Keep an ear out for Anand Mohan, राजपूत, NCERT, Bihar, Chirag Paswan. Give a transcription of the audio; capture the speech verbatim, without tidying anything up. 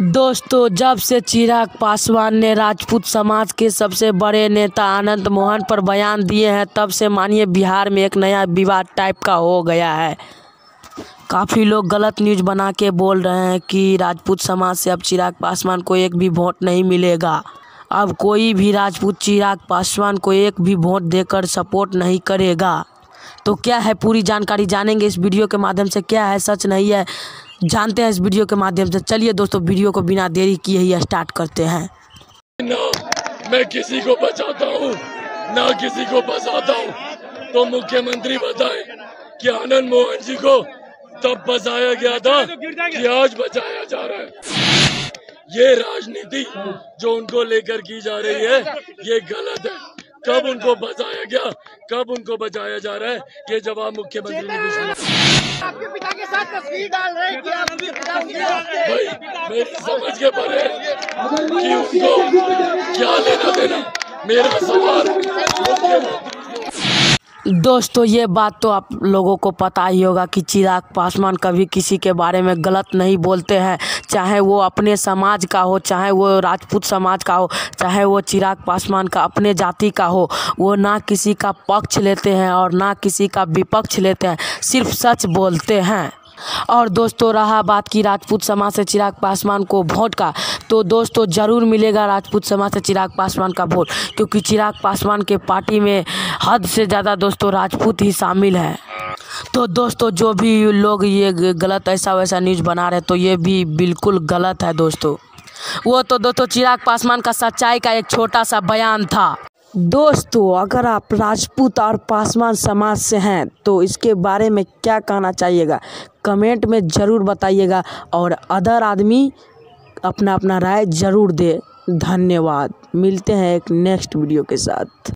दोस्तों, जब से चिराग पासवान ने राजपूत समाज के सबसे बड़े नेता आनंद मोहन पर बयान दिए हैं, तब से मानिए बिहार में एक नया विवाद टाइप का हो गया है। काफ़ी लोग गलत न्यूज़ बना के बोल रहे हैं कि राजपूत समाज से अब चिराग पासवान को एक भी वोट नहीं मिलेगा। अब कोई भी राजपूत चिराग पासवान को एक भी वोट देकर सपोर्ट नहीं करेगा। तो क्या है पूरी जानकारी जानेंगे इस वीडियो के माध्यम से, क्या है सच नहीं है जानते हैं इस वीडियो के माध्यम से। चलिए दोस्तों, वीडियो को बिना देरी किए ही स्टार्ट करते हैं। ना मैं किसी को बचाता हूँ ना किसी को बचाता हूँ, तो मुख्यमंत्री बताएं कि आनंद मोहन जी को तब बचाया गया था कि आज बचाया जा रहा है। ये राजनीति जो उनको लेकर की जा रही है ये गलत है। कब उनको बचाया गया, कब उनको बचाया जा रहा है, ये जवाब मुख्यमंत्री ने पूछा। आपके पिता के साथ तस्वीर डाल रहे हैं कि आपके पिता भाई, मेरी समझ के परे कि उनको क्या लेना देना। मेरा सवाल दोस्तों, ये बात तो आप लोगों को पता ही होगा कि चिराग पासवान कभी किसी के बारे में गलत नहीं बोलते हैं, चाहे वो अपने समाज का हो, चाहे वो राजपूत समाज का हो, चाहे वो चिराग पासवान का अपने जाति का हो। वो ना किसी का पक्ष लेते हैं और ना किसी का विपक्ष लेते हैं, सिर्फ सच बोलते हैं। और दोस्तों, रहा बात की राजपूत समाज से चिराग पासवान को वोट का, तो दोस्तों ज़रूर मिलेगा राजपूत समाज से चिराग पासवान का वोट, क्योंकि चिराग पासवान के पार्टी में हद से ज़्यादा दोस्तों राजपूत ही शामिल है। तो दोस्तों, जो भी लोग ये गलत ऐसा वैसा न्यूज़ बना रहे, तो ये भी बिल्कुल गलत है दोस्तों। वो तो दोस्तों चिराग पासवान का सच्चाई का एक छोटा सा बयान था। दोस्तों, अगर आप राजपूत और पासवान समाज से हैं तो इसके बारे में क्या कहना चाहिएगा कमेंट में ज़रूर बताइएगा, और अदर आदमी अपना अपना राय ज़रूर दे। धन्यवाद, मिलते हैं एक नेक्स्ट वीडियो के साथ।